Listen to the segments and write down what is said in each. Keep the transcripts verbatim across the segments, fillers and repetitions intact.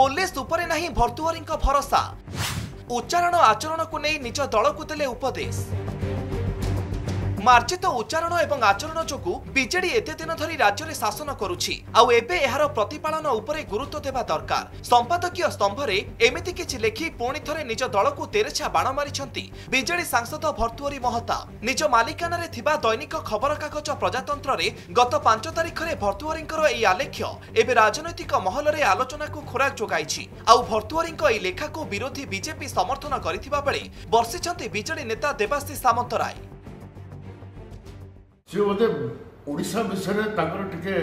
Police उपरे नहीं भर्तृहरी भरोसा। उच्चारण आचरण को नहीं निज दल को देले उपदेश। मार्जित उच्चारण एवं आचरण जोगु बीजेडी एते दिन धरी राज्य में शासन करुछि। आउ एबे एहार प्रतिपालन उपरे गुरुत्व देवा दरकार। संपादकीय स्तंभरे एमिति किछि लेखि पुणी थरे निज दल को तेरेछा बाण मारिछंती बीजेडी सांसद भर्तृहरी महताब। निज मालिकानारे थिबा दैनिक खबर कागज प्रजातंत्र रे गत पांच तारिख रे भर्तृहरींकर एई आलेख्य एबे राजनैतिक महल रे आलोचना को खोराक जोगाइछि। आउ भर्तृहरींक एई लेखा को विरोधी बीजेपी समर्थन करिथिबा बेले बर्षिछंती बीजेडी नेता देवाशीष सामंतराय। सी बोलते ओडिशा विषय टे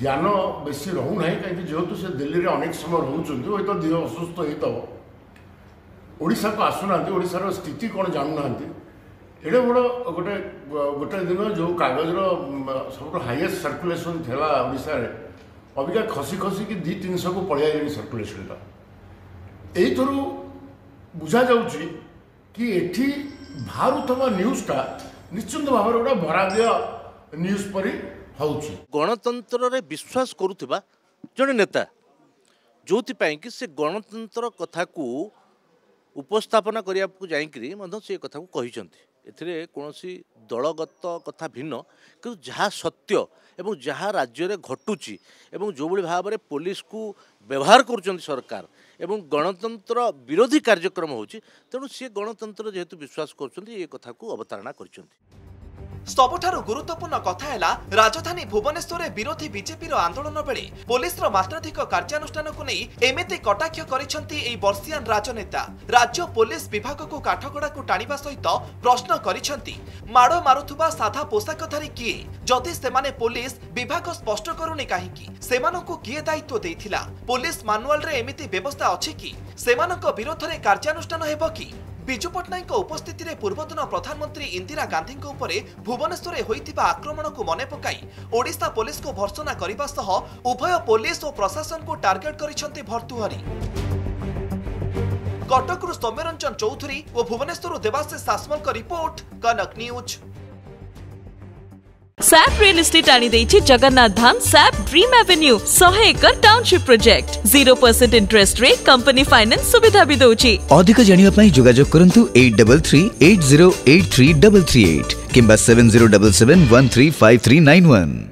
ज्ञान बेस रोना कहीं जेहेतु से दिल्ली में अनेक समय रोच तो देह असुस्थ होशा को आसुना ओडार स्थित कौन जानूना एडे बड़ गोटे गोटे दिन जो कागजर सब हाईएस्ट सर्कुलेसन थी ओडार अबिका खसी खसिक दी तीन सौ को पलि आई सर्कुलेसन यहीथर बुझा कि बाहर न्यूज़टा निश्चिंत भाव गोटे भरादिय न्यूज परी होउछि। गणतंत्र रे विश्वास करुवा जड़े नेता जो कि से गणतंत्र कथा को उपस्थापना करिया को जाइकरी से कथा को कहिसेंती एथिरे कोनोसी दलगत कथा भिन्न कि जहाँ सत्य एवं जहाँ राज्य रे घटुछि एवं जो भली भाव रे पुलिस को व्यवहार करुछंती सरकार एवं गणतंत्र विरोधी कार्यक्रम होछि तेणु सी गणतंत्र जेहेतु विश्वास करछंती ए कथा को अवतारणा करछंती। सबुठारु गुरुत्वपूर्ण कथा है राजधानी भुवनेश्वर में विरोधी बीजेपी आंदोलन बेले पुलिस मात्राधिक कार्यानुष्ठान को नहीं एमती कटाक्ष करिसेंती एई बर्षियान राजनेता। राज्य पुलिस विभाग को काठगड़ा को टाणिबा सहित प्रश्न करिसेंती माड़ मारुथुबा साधा पोशाकधारी किए जदि सेमाने पुलिस विभाग स्पष्ट करूनी काहीकि सेमानकु किए दायित्व देइथिला। पुलिस मानुआल रे एमती व्यवस्था अछि कि सेमानक विरोध रे कार्यानुष्ठान हेबो कि। विजु पट्टनायक उपस्थिति में पूर्वतन प्रधानमंत्री इंदिरा गांधी भुवनेश्वर में होता आक्रमण को मन पकाई ओडिशा पुलिस को भर्त्सना करने सह उभय पुलिस और प्रशासन को टार्गेट कर भर्तृहरी। कटकरू सौम्यरंजन चौधरी और भुवनेश्वर देवाशीष सासमल का report Kanak news. SAP real estate आनी देछि Jagannath Dham SAP dream avenue सौ एकर टाउनशिप प्रोजेक्ट शून्य परसेंट इंटरेस्ट रे कंपनी फाइनेंस सुविधा भी दोछि। अधिक जानिबा पई जोगाजोग करंतु आठ तीन तीन आठ शून्य आठ तीन तीन आठ आठ किंबा सात शून्य सात सात एक तीन पाँच तीन नौ एक।